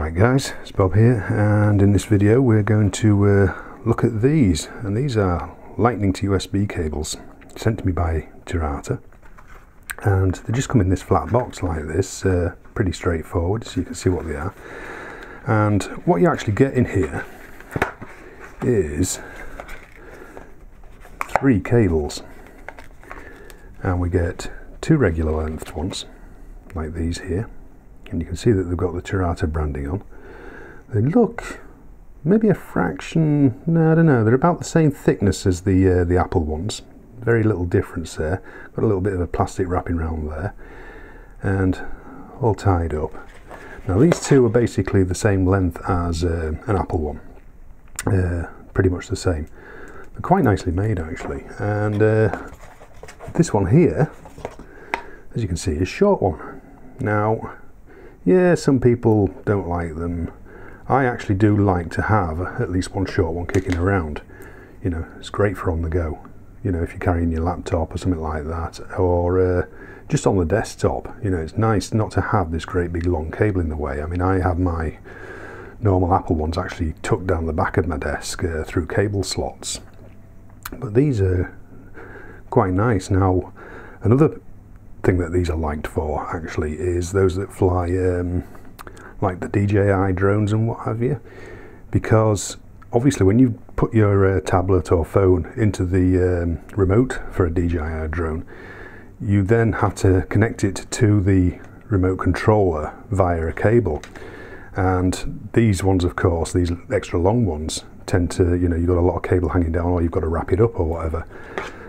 Alright guys, it's Bob here, and in this video we're going to look at these, and these are Lightning to USB cables sent to me by Tyrata, and they just come in this flat box like this, pretty straightforward, so you can see what they are. And what you actually get in here is 3 cables, and we get 2 regular length ones like these here, and you can see that they've got the Tyrata branding on. They look maybe a fraction, no, I don't know, they're about the same thickness as the Apple ones, very little difference there. Got a little bit of a plastic wrapping around there, and all tied up. Now these two are basically the same length as an Apple one, pretty much the same. They're quite nicely made actually, and this one here, as you can see, is a short one. Now, yeah, some people don't like them. I actually do like to have at least one short one kicking around. You know, it's great for on the go. You know, if you're carrying your laptop or something like that, or just on the desktop, you know, it's nice not to have this great big long cable in the way. I mean, I have my normal Apple ones actually tucked down the back of my desk through cable slots. But these are quite nice. Now, another thing that these are liked for actually is those that fly like the DJI drones and what have you, because obviously when you put your tablet or phone into the remote for a DJI drone, you then have to connect it to the remote controller via a cable, and these ones, of course, these extra long ones tend to, you know, you've got a lot of cable hanging down, or you've got to wrap it up or whatever,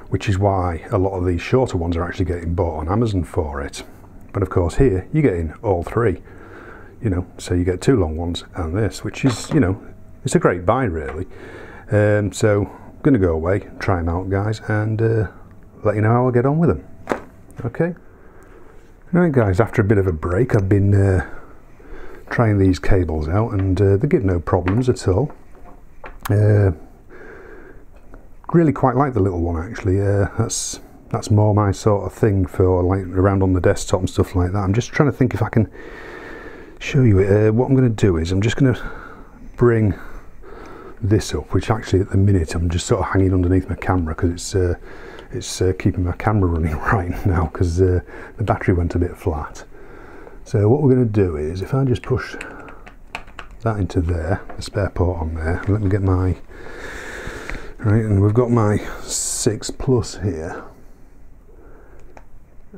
which is why a lot of these shorter ones are actually getting bought on Amazon for it. But of course here you're getting all 3, you know, so you get 2 long ones and this, which is, you know, it's a great buy really. So I'm gonna go away, try them out guys, and let you know how I get on with them. Okay. Alright guys, after a bit of a break I've been trying these cables out, and they give no problems at all. Really quite like the little one actually. That's more my sort of thing for like around on the desktop and stuff like that. I'm just trying to think if I can show you it. What I'm going to do is I'm just going to bring this up, which actually at the minute I'm just sort of hanging underneath my camera because it's keeping my camera running right now, because the battery went a bit flat. So what we're going to do is, if I just push that into there, the spare port on there, and let me get my right, and we've got my 6 Plus here,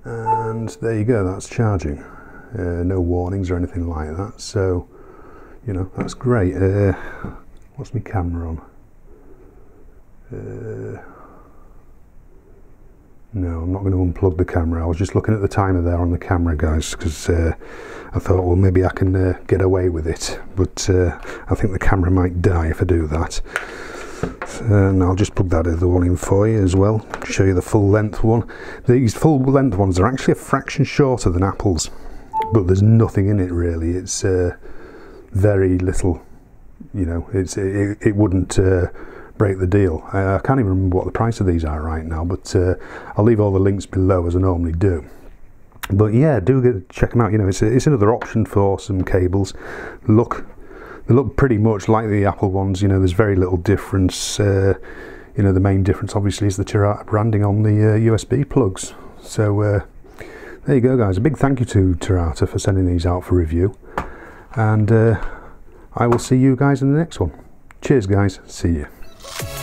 and there you go, that's charging, no warnings or anything like that, so you know, that's great. What's my camera on? No, I'm not going to unplug the camera. I was just looking at the timer there on the camera guys, because I thought, well, maybe I can get away with it, but I think the camera might die if I do that. And I'll just plug that other one in for you as well, show you the full length one. These full length ones are actually a fraction shorter than Apple's, but there's nothing in it really. It's very little, you know, it wouldn't break the deal. I can't even remember what the price of these are right now, but I'll leave all the links below as I normally do. But yeah, check them out. You know, it's another option for some cables. They look pretty much like the Apple ones, you know, there's very little difference. You know, the main difference obviously is the Tyrata branding on the USB plugs. So there you go guys, a big thank you to Tyrata for sending these out for review, and I will see you guys in the next one. Cheers guys, see you.